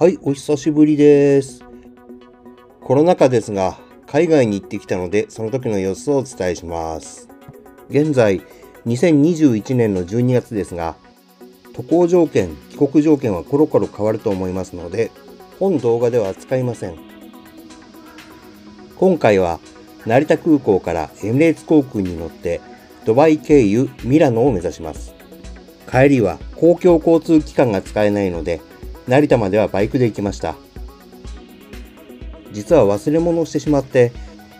はい、お久しぶりです。コロナ禍ですが、海外に行ってきたので、その時の様子をお伝えします。現在、2021年の12月ですが、渡航条件、帰国条件はコロコロ変わると思いますので、本動画では扱いません。今回は、成田空港からエミレーツ航空に乗って、ドバイ経由ミラノを目指します。帰りは公共交通機関が使えないので、成田まではバイクで行きました。実は忘れ物をしてしまって、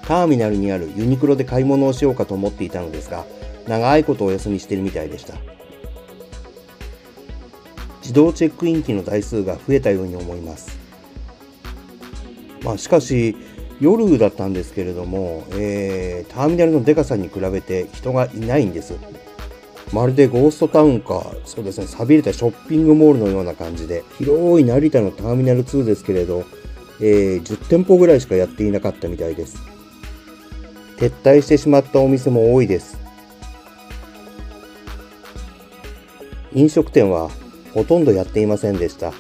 ターミナルにあるユニクロで買い物をしようかと思っていたのですが、長いことお休みしているみたいでした。自動チェックイン機の台数が増えたように思います。しかし、夜だったんですけれども、ターミナルのデカさに比べて人がいないんです。まるでゴーストタウンか、そうですね、寂れたショッピングモールのような感じで、広い成田のターミナル2ですけれど、10店舗ぐらいしかやっていなかったみたいです。撤退してしまったお店も多いです。飲食店はほとんどやっていませんでした。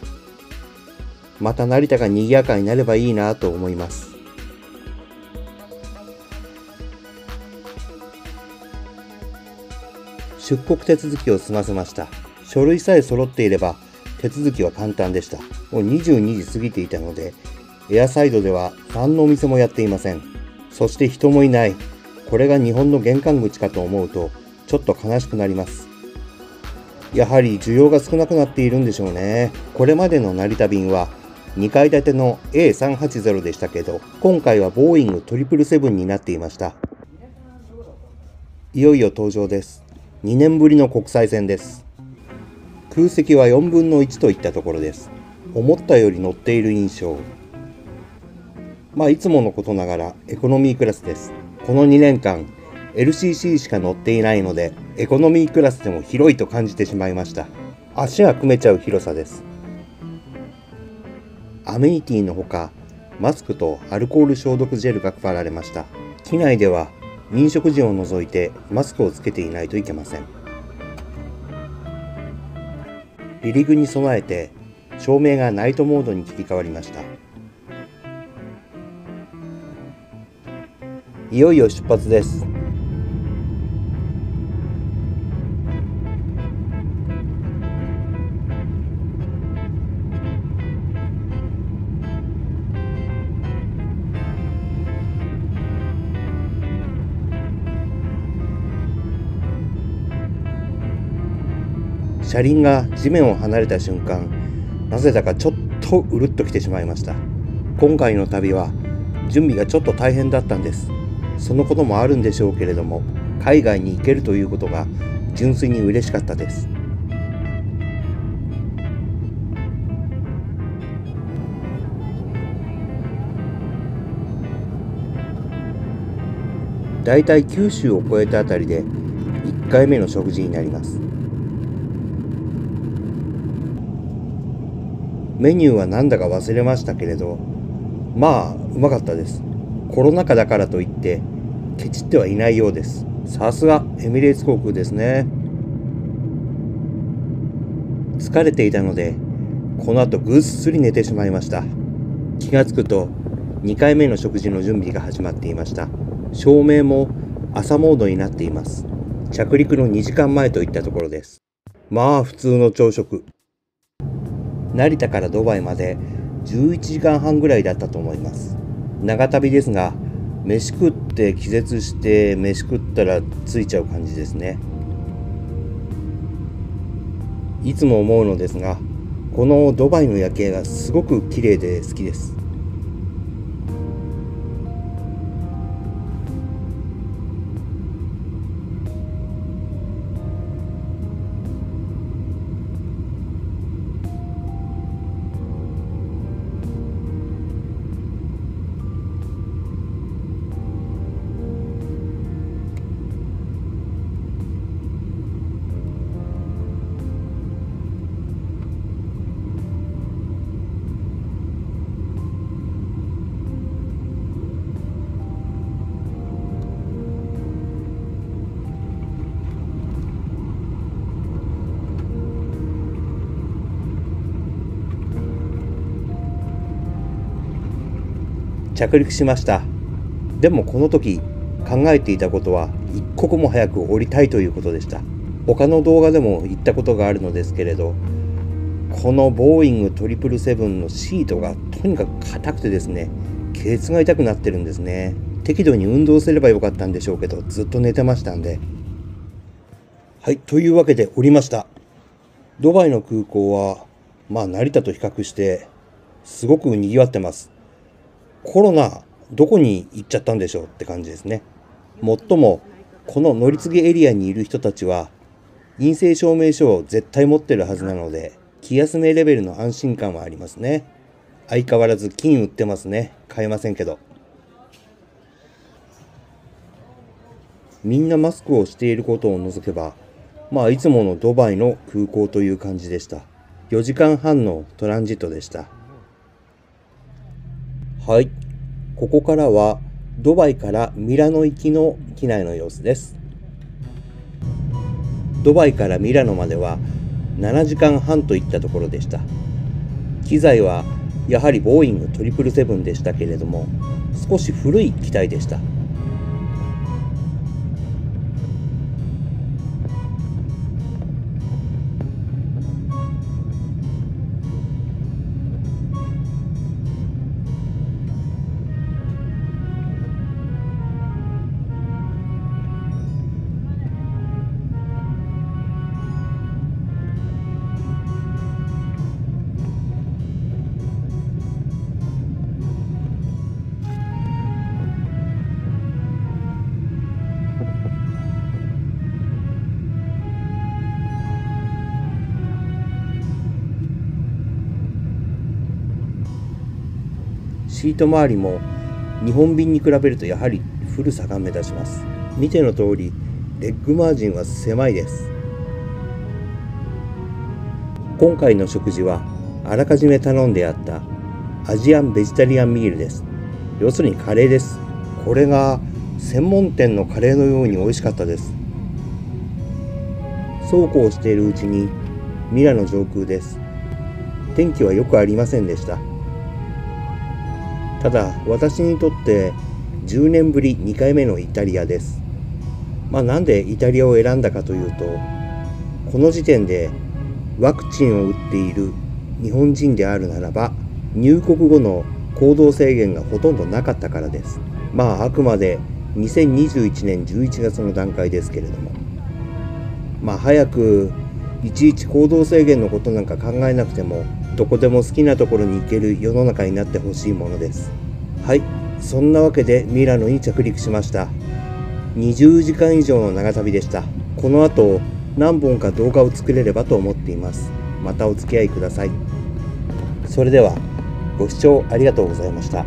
また成田が賑やかになればいいなと思います。出国手続きを済ませました。書類さえ揃っていれば手続きは簡単でした。もう22時過ぎていたので、エアサイドでは何のお店もやっていません。そして人もいない。これが日本の玄関口かと思うと、ちょっと悲しくなります。やはり需要が少なくなっているんでしょうね。これまでの成田便は2階建ての A380 でしたけど、今回はボーイング 777 になっていました。いよいよ登場です。2年ぶりの国際線です。空席は4分の1といったところです。思ったより乗っている印象。いつものことながらエコノミークラスです。この2年間、LCC しか乗っていないので、エコノミークラスでも広いと感じてしまいました。足が組めちゃう広さです。アメニティのほか、マスクとアルコール消毒ジェルが配られました。機内では、飲食時を除いてマスクをつけていないといけません。離陸に備えて照明がナイトモードに切り替わりました。いよいよ出発です。車輪が地面を離れた瞬間、なぜだかちょっとうるっときてしまいました。今回の旅は準備がちょっと大変だったんです。そのこともあるんでしょうけれども、海外に行けるということが純粋に嬉しかったです。だいたい九州を越えたあたりで1回目の食事になります。メニューはなんだか忘れましたけれど、うまかったです。コロナ禍だからといって、ケチってはいないようです。さすがエミレーツ航空ですね。疲れていたので、この後ぐっすり寝てしまいました。気がつくと、2回目の食事の準備が始まっていました。照明も朝モードになっています。着陸の2時間前といったところです。普通の朝食。成田からドバイまで11時間半ぐらいだったと思います。長旅ですが、飯食って気絶して、飯食ったら着いちゃう感じですね。いつも思うのですが、このドバイの夜景がすごく綺麗で好きです。着陸しました。でもこの時考えていたことは一刻も早く降りたいということでした。他の動画でも言ったことがあるのですけれど、このボーイング777のシートがとにかく硬くてですね、ケツが痛くなってるんですね。適度に運動すればよかったんでしょうけど、ずっと寝てましたんで。はい、というわけで降りました。ドバイの空港は、成田と比較して、すごく賑わってます。コロナ、どこに行っちゃったんでしょうって感じですね。もっとも、この乗り継ぎエリアにいる人たちは、陰性証明書を絶対持ってるはずなので、気休めレベルの安心感はありますね。相変わらず金売ってますね。買えませんけど。みんなマスクをしていることを除けば、いつものドバイの空港という感じでした。4時間半のトランジットでした。はい。ここからは、ドバイからミラノ行きの機内の様子です。ドバイからミラノまでは、7時間半といったところでした。機材はやはりボーイング777でしたけれども、少し古い機体でした。シート周りも日本便に比べるとやはり古さが目立ちます。見ての通り、レッグマージンは狭いです。今回の食事はあらかじめ頼んであったアジアンベジタリアンミールです。要するにカレーです。これが専門店のカレーのように美味しかったです。そうこうしているうちにミラノ上空です。天気は良くありませんでした。ただ、私にとって10年ぶり2回目のイタリアです。なんでイタリアを選んだかというと、この時点でワクチンを打っている日本人であるならば、入国後の行動制限がほとんどなかったからです。あくまで2021年11月の段階ですけれども。早くいちいち行動制限のことなんか考えなくても、どこでも好きなところに行ける世の中になってほしいものです。はい、そんなわけでミラノに着陸しました。20時間以上の長旅でした。この後、何本か動画を作れればと思っています。またお付き合いください。それでは、ご視聴ありがとうございました。